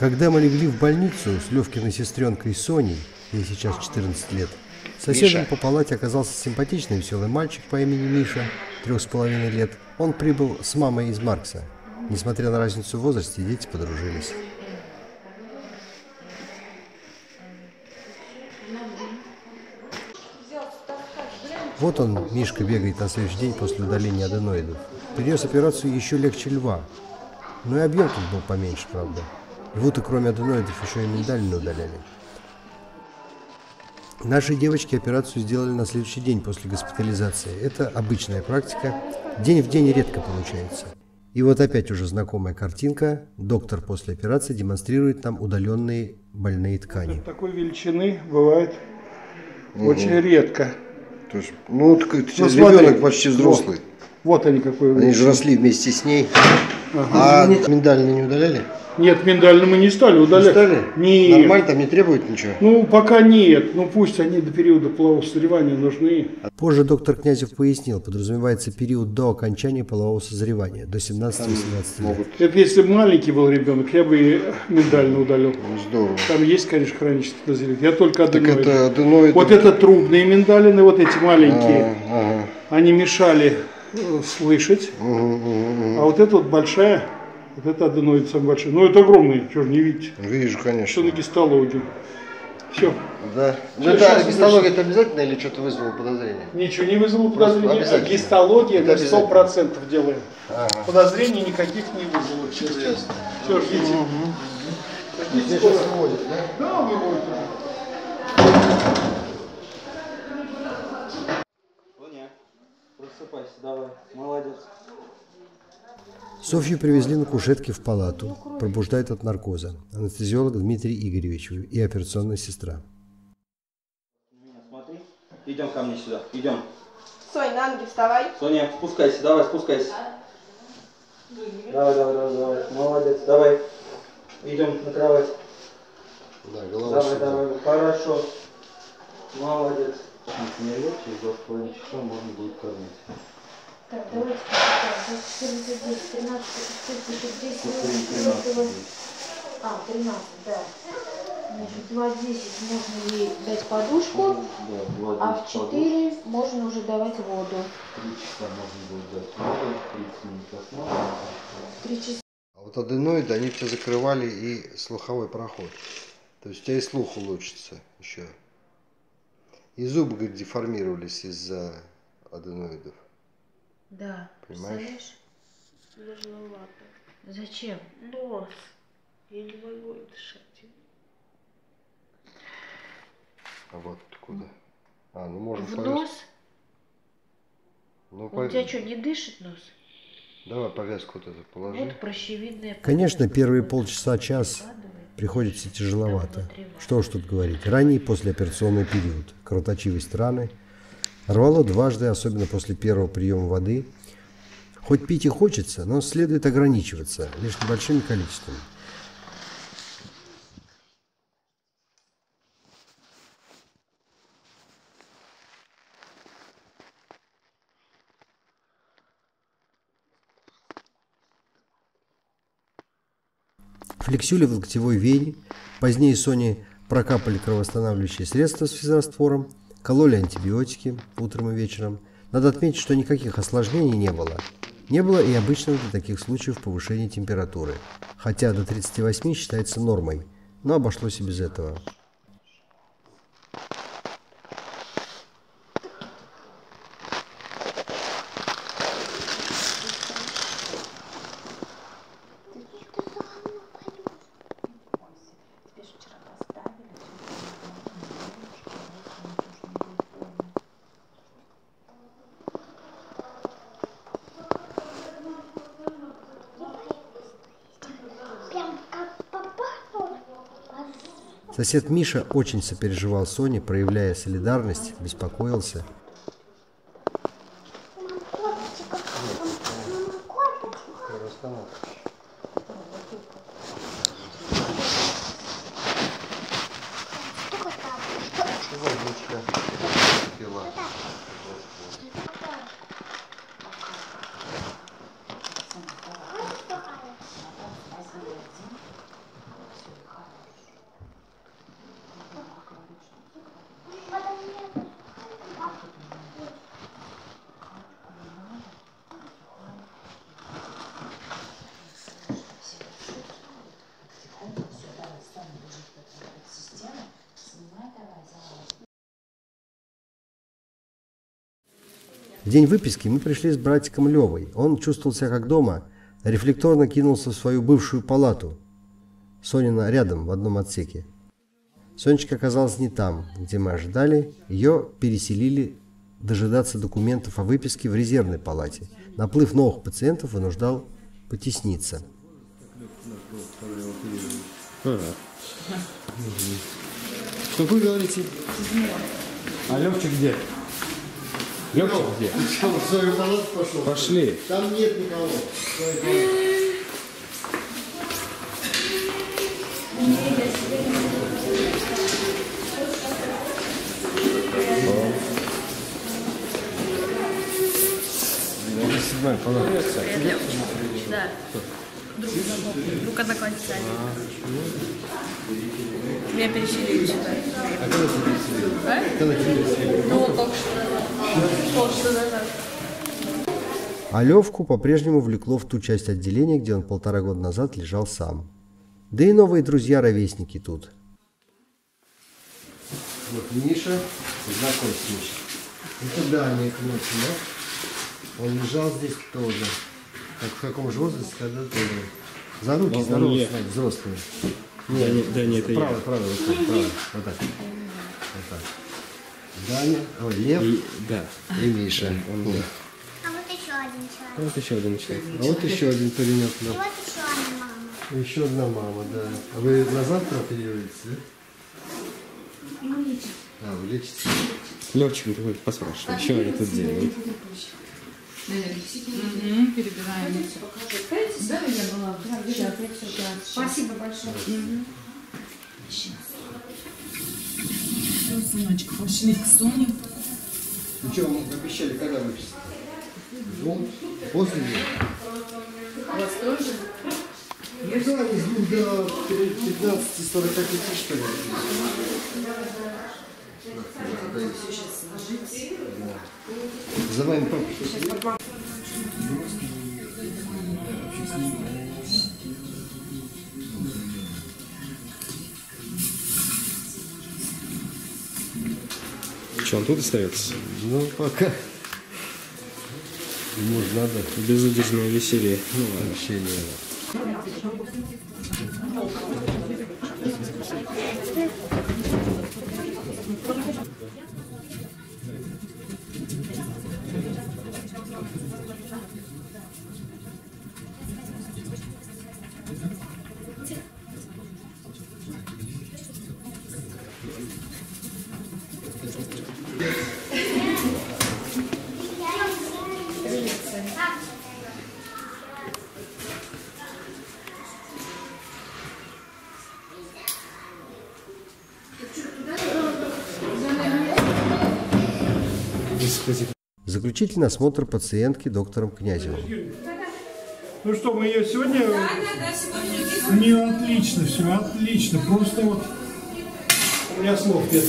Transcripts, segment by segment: Когда мы легли в больницу с Левкиной сестренкой Соней, ей сейчас 14 лет, соседом по палате оказался симпатичный веселый мальчик по имени Миша, 3,5 лет. Он прибыл с мамой из Маркса. Несмотря на разницу в возрасте, дети подружились. Вот он, Мишка, бегает на следующий день после удаления аденоидов. Перенес операцию еще легче льва. Но и объем тут был поменьше, правда. Льву-то кроме аденоидов еще и миндалины удаляли. Наши девочки операцию сделали на следующий день после госпитализации. Это обычная практика. День в день редко получается. И вот опять уже знакомая картинка. Доктор после операции демонстрирует нам удаленные больные ткани. Такой величины бывает очень редко. То есть, ну, ребенок почти взрослый. Вот они какой. Они же росли вместе с ней. Ага. А миндалины не удаляли? Нет, миндалины мы не стали удалять. Не стали? Нет. Нормально, там не требует ничего? Ну, пока нет. Ну, пусть они до периода полового созревания нужны. Позже доктор Князев пояснил, подразумевается период до окончания полового созревания, до 17-18 лет. Это если бы маленький был ребенок, я бы и миндалины удалил. Здорово. Там есть, конечно, хронический тазелит. Я только аденоид. Это аденоид. Вот это трубные миндалины, вот эти маленькие. Ага. Они мешали слышать. А вот эта вот большая... Вот это аденоид самый большой. Но это огромный, чего же не видите? Вижу, конечно. Что на гистологию. Все. Да. Все, это гистология это обязательно или что-то вызвало подозрение? Ничего не вызвало подозрения. А гистология это 100% делаем. Ага. Подозрений никаких не вызвало. Все, ждите. Угу. Здесь скоро выводят, да? Да, выводят. Луня, просыпайся, давай. Молодец. Софью привезли на кушетке в палату, пробуждает от наркоза, анестезиолог Дмитрий Игоревич и операционная сестра. Смотри. Идем ко мне сюда, идем. Соня, на ноги вставай. Соня, спускайся, давай, спускайся. Давай, давай, давай, давай, молодец, давай. Идем на кровать. Да, голова. Давай, давай, хорошо. Молодец. Через 2,5 часа можно будет кормить. Так, давайте, 13, а, 13, да. Значит, 2,10 можно ей дать подушку, а в 4 можно уже давать воду. 3 часа можно будет дать воду, 30 минут осмотра. 3 часа. А вот аденоиды, они все закрывали и слуховой проход. То есть у тебя и слух улучшится еще. И зубы, говорит, деформировались из-за аденоидов. Да, понимаешь? Зачем? Нос. Я не могу дышать. А вот куда? А, ну можно в повязку. Нос? Ну, у тебя что, не дышит нос? Давай повязку вот эту положи. Это прощевидная. Конечно, первые полчаса-час приходится тяжеловато. Что уж тут говорить. Ранний послеоперационный период. Кровоточивость раны. Рвало дважды, особенно после первого приема воды. Хоть пить и хочется, но следует ограничиваться лишь небольшим количеством. Флексюли в локтевой вене. Позднее Соне прокапали кровоостанавливающие средства с физраствором. Кололи антибиотики утром и вечером. Надо отметить, что никаких осложнений не было. Не было и обычного для таких случаев повышения температуры. Хотя до 38 считается нормой, но обошлось и без этого. Сосед Миша очень сопереживал Соне, проявляя солидарность, беспокоился. В день выписки мы пришли с братиком Левой. Он чувствовал себя как дома, рефлекторно кинулся в свою бывшую палату. Сонина рядом, в одном отсеке. Сонечка оказалась не там, где мы ожидали. Ее переселили дожидаться документов о выписке в резервной палате. Наплыв новых пациентов вынуждал потесниться. Что вы говорите? А Левчик где? Левчик где? Пошли. Там нет никого. Да. Друг одноклассница. Меня переселили сюда. А когда тебя переселили? Ну, только что. Полчаса назад. А Левку по-прежнему влекло в ту часть отделения, где он 1,5 года назад лежал сам. Да и новые друзья-ровесники тут. Вот Миша, знакомься, Миша. Это Даник ночью, да? Он лежал здесь тоже. Как в каком же возрасте, когда ты... За руки, за руки взрослые. Нет, да нет, это я. Право, вот так. Даня, Лев и Миша. А вот еще один человек. А вот еще один человек. А вот еще один паренек. И вот еще одна мама. Еще одна мама, да. А вы на завтра оперируете, да? Вы лечите. А, вы лечите. Левчик, поспрашивай, что они тут делают. Перебираем. Да, я была. Спасибо большое. Все, сыночек, пошли к Соне. Ну что, мы обещали, когда выписать? Дом? После дня? У вас тоже? Ну да, из 2 до 15:45, что ли? За вами папа. Че, он тут остается? Ну, пока. Может, надо. Безудержное веселье. Ну, вообще не. Заключительный осмотр пациентки доктором Князевым. Ну что, мы ее сегодня... Да, не отлично все, отлично. Просто вот... У меня слов нет.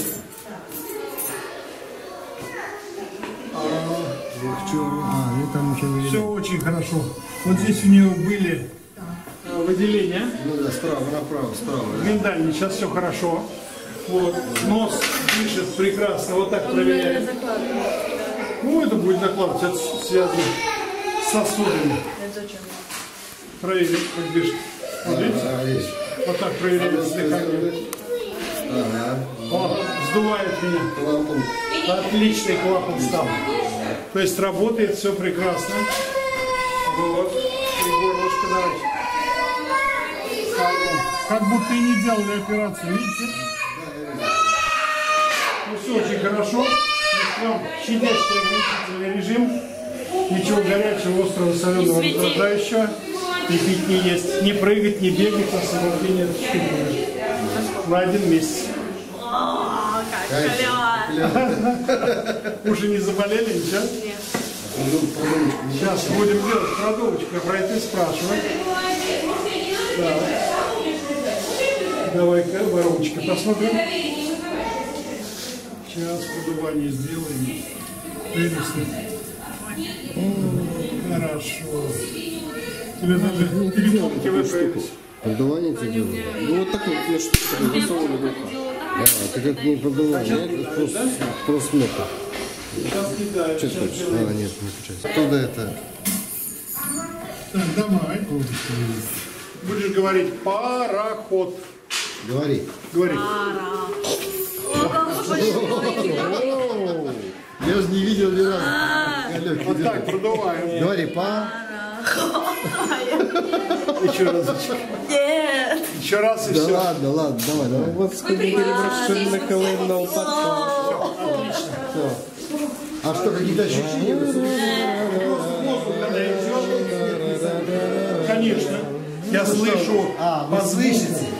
Ну там ничего не... Все очень хорошо. Вот здесь у нее были выделения. Ну да, справа направо, справа. Миндальный, сейчас все хорошо. Вот, нос дышит прекрасно, вот так проверяем. Ну, это будет накладывать, это связано с сосудами. Проверим, как дышит. Вот, видите? Вот так проверяем с дыханием. О, сдувает меня. Клапан. Отличный клапан стал. То есть работает все прекрасно. Вот. И горлышко дальше. Как будто и не делали операцию, видите? Ну, все очень хорошо. Щадящий ограничительный режим, ничего горячего, острого, соленого, раздражающего, не пить, не есть, не прыгать, не бегать, освобождение от щитовидной на 1 месяц. О, как уже не заболели, ничего? Нет. Сейчас будем делать продолочку, про это спрашивать. Да. Давай-ка, вороночка, посмотрим. Сейчас продувание сделаем. Хорошо. Тебе даже телефонки выправились. Продувание тебе делали? Ну вот такой вот штука. Да, это как не продувание, это просто метод. Сейчас кидаю. Что хочешь? А, нет, не включайся. Оттуда это... Так, давай. Будешь говорить пароход. Говори. Говори. Пароход. Я же не видел ни разу. Вот так, продуваем. Говори, пароход. Еще разочек. Нет. Еще раз и все. Да ладно, ладно, давай, давай. Вот скорее переброшен на колен на упаковку. А что, какие-то ощущения? Конечно. Я слышу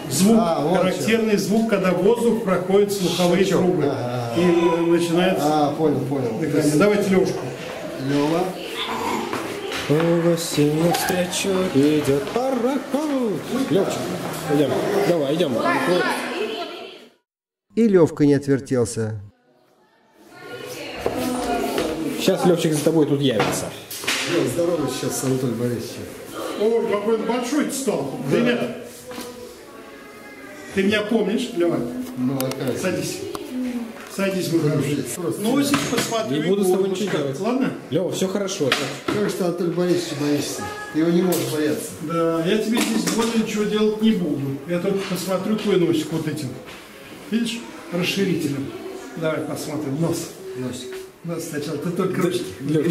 звук, характерный звук, когда воздух проходит слуховые трубы. И начинается... А, понял, понял. Давайте Левушку. Лева. По осеннюю встречу идет пароход. Левчик, идем, давай, идем. И Левка не отвертелся. Сейчас Левчик за тобой тут явится. Лев, здорово сейчас, Анатолий Борисович. О, какой-то большой ты стал. Да. Ты меня помнишь, Лева? Ну, а садись. Садись, мы хорошие. Носик, посмотри. Не буду с тобой ничего делать. Ладно? Лёва, все хорошо. Как же ты, Анатолий Борисович, боишься? Ты его не можешь бояться. Да, я тебе здесь больше ничего делать не буду. Я только посмотрю твой носик вот этим. Видишь? Расширителем. Давай посмотрим. Нос. Носик. Нос сначала. Ты только ручки. Ну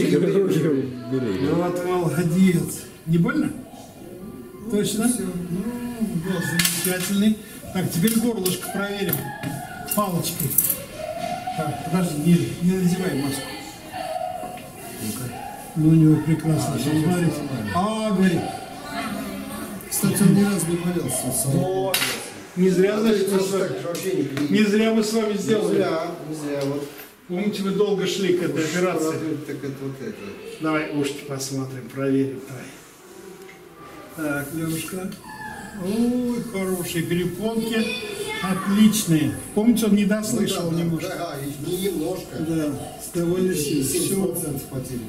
вот молодец. Не больно? Точно? Ну, замечательный. Так, теперь горлышко проверим. Палочкой. Подожди, не надевай маску. Ну, у него прекрасно. А, говори. Кстати, он ни разу не болелся. Не зря, значит, не зря мы с вами сделали. Не зря, вот. Помните, вы долго шли к этой операции. Давай ушки посмотрим, проверим. Так, Левушка. Ой, хорошие перепонки. Отличные. Помните, он не дослышал немножко. Да, немножко. Да, довольно сильно. 7% потери.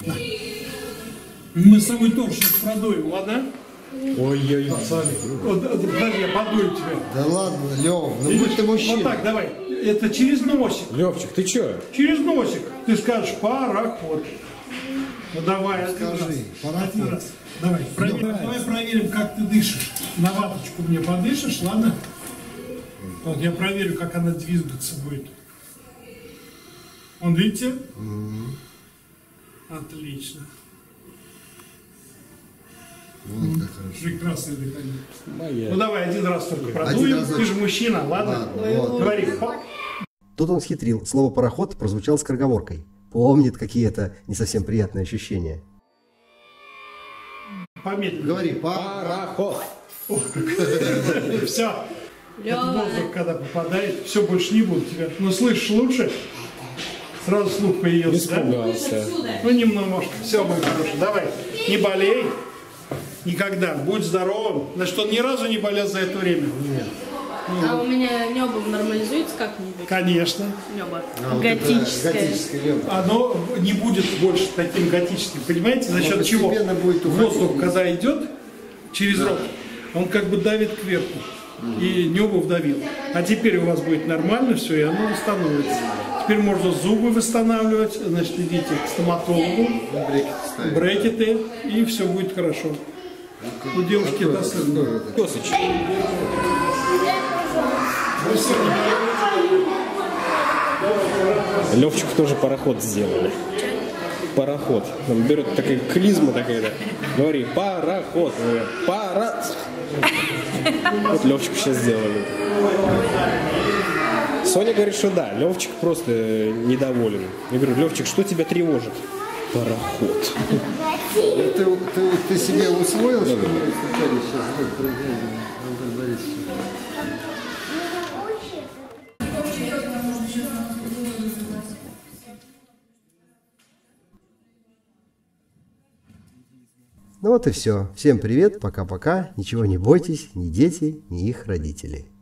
Мы с тобой тоже сейчас продуем, ладно? Ой-ой-ой. Подожди, я подую тебя. Да ладно, Лев, ну будь ты мужчина. Вот так, давай. Это через носик. Левчик, ты че? Через носик. Ты скажешь пароход. Ну давай, скажи. Пароход. Давай, проверим, как ты дышишь. На ваточку мне подышишь, ладно? Вот, я проверю, как она двигаться будет. Он, видите? Отлично. Вот как прекрасное дыхание. Ну давай, один раз только продуем. Ты же мужчина, ладно? Говори. Тут он схитрил. Слово пароход прозвучало скороговоркой. Помнит какие-то не совсем приятные ощущения. Помедленнее. Говори, пароход. Все. Воздух, когда попадает, все, больше не буду тебя. Но слышишь лучше? Сразу слух появился, да? Ну, немного, может. Все, мой хороший, давай. Не болей. Никогда. Будь здоровым. Значит, он ни разу не болел за это время. Нет. А у меня небо нормализуется как-нибудь? Конечно. Небо. Готическое. Оно не будет больше таким готическим. Понимаете, за счет чего? Воздух, когда идет через рот, он как бы давит кверху. И небо вдавил. А теперь у вас будет нормально все, и оно восстановится. Теперь можно зубы восстанавливать. Значит, идите к стоматологу. Брекеты. И все будет хорошо. У девушки достаточно. Косочки. Левчик тоже пароход сделали. Пароход. Он берет такая клизма такая. Говори, пароход. Пара... Вот Левчик сейчас сделали. Соня говорит, что да, Левчик просто недоволен. Я говорю, Левчик, что тебя тревожит? Пароход. Ты себе усвоил, что ли? Ну вот и все. Всем привет, пока-пока. Ничего не бойтесь, ни дети, ни их родители.